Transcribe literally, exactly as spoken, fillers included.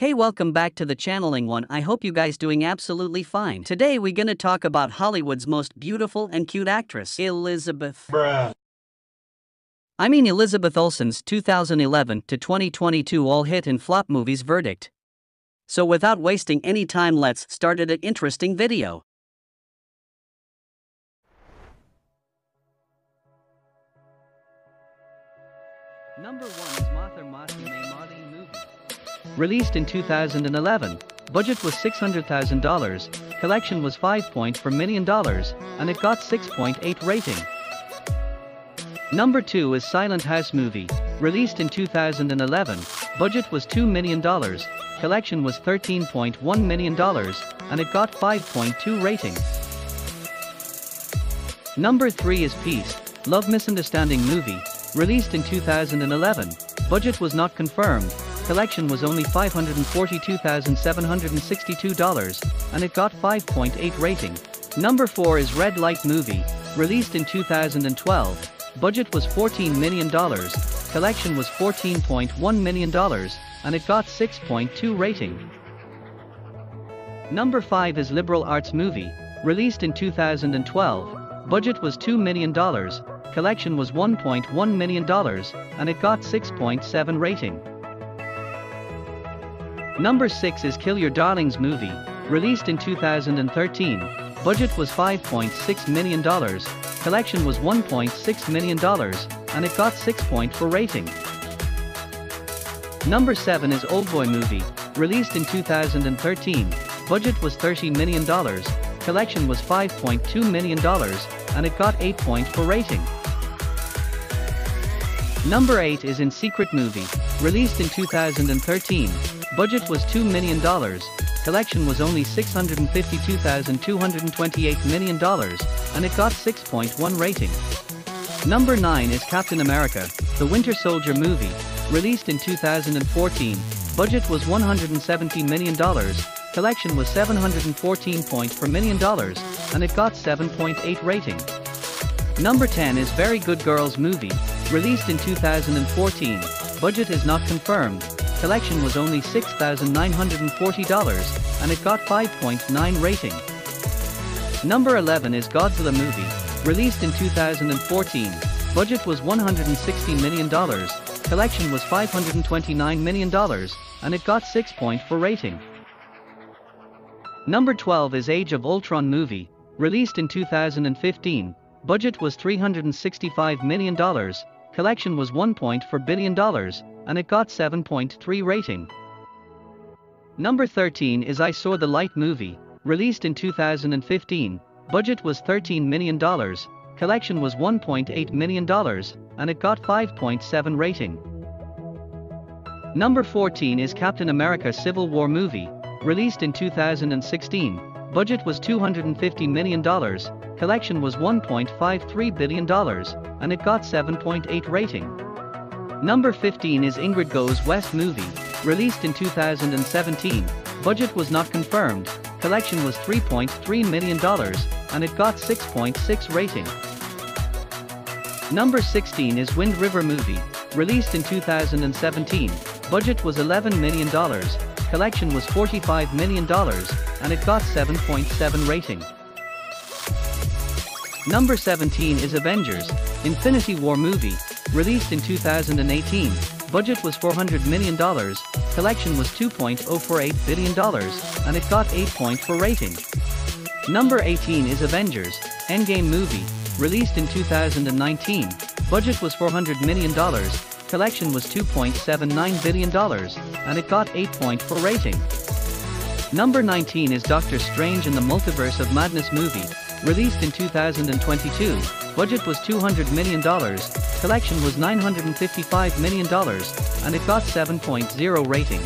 Hey, welcome back to the channeling one. I hope you guys doing absolutely fine. Today we're gonna talk about Hollywood's most beautiful and cute actress, Elizabeth. Bruh. I mean Elizabeth Olsen's two thousand eleven to twenty twenty-two all hit and flop movies verdict. So without wasting any time, let's start at an interesting video. Number one is Martha Marcy May Marlene movie. Released in two thousand eleven, budget was six hundred thousand dollars, collection was five point four million dollars, and it got six point eight rating. Number two is Silent House movie, released in two thousand eleven, budget was two million dollars, collection was thirteen point one million dollars, and it got five point two rating. Number three is Peace, Love Misunderstanding movie, released in two thousand eleven, budget was not confirmed, collection was only five hundred forty-two thousand seven hundred sixty-two dollars, and it got five point eight rating. Number four is Red Light movie, released in two thousand twelve, budget was fourteen million dollars, collection was fourteen point one million dollars, and it got six point two rating. Number five is Liberal Arts movie, released in two thousand twelve, budget was two million dollars, collection was one point one million dollars, and it got six point seven rating. Number six is Kill Your Darlings movie, released in two thousand thirteen, budget was five point six million dollars, collection was one point six million dollars, and it got six point four rating. Number seven is Oldboy movie, released in two thousand thirteen, budget was thirty million dollars, collection was five point two million dollars, and it got eight point four rating. Number eight is In Secret movie, released in two thousand thirteen, budget was two million dollars, collection was only six hundred fifty-two thousand two hundred twenty-eight million dollars, and it got six point one rating. Number nine is Captain America: The Winter Soldier movie, released in two thousand fourteen, budget was one hundred seventy million dollars, collection was seven hundred fourteen point four million dollars, and it got seven point eight rating. Number ten is Very Good Girls movie, released in two thousand fourteen, budget is not confirmed, collection was only six thousand nine hundred forty dollars, and it got five point nine rating. Number eleven is Godzilla movie, released in two thousand fourteen, budget was one hundred sixty million dollars, collection was five hundred twenty-nine million dollars, and it got six point four rating. Number twelve is Age of Ultron movie, released in two thousand fifteen, budget was three hundred sixty-five million dollars, collection was one point four billion dollars, and it got seven point three rating. Number thirteen is I Saw The Light movie, released in two thousand fifteen, budget was thirteen million dollars, collection was one point eight million dollars, and it got five point seven rating. Number fourteen is Captain America: Civil War movie, released in two thousand sixteen, budget was two hundred fifty million dollars, collection was one point five three billion dollars, and it got seven point eight rating. Number fifteen is Ingrid Goes West movie, released in two thousand seventeen, budget was not confirmed, collection was three point three million dollars, and it got six point six rating. Number sixteen is Wind River movie, released in two thousand seventeen, budget was eleven million dollars, collection was forty-five million dollars, and it got seven point seven rating. Number seventeen is Avengers: Infinity War movie, released in two thousand eighteen, budget was four hundred million dollars, collection was two point zero four eight billion dollars, and it got eight point four rating. Number eighteen is Avengers: Endgame movie, released in two thousand nineteen, budget was four hundred million dollars, collection was two point seven nine billion dollars, and it got eight point four rating. Number nineteen is Doctor Strange in the Multiverse of Madness movie, released in two thousand twenty-two, budget was two hundred million dollars, collection was nine hundred fifty-five million dollars, and it got seven point zero rating.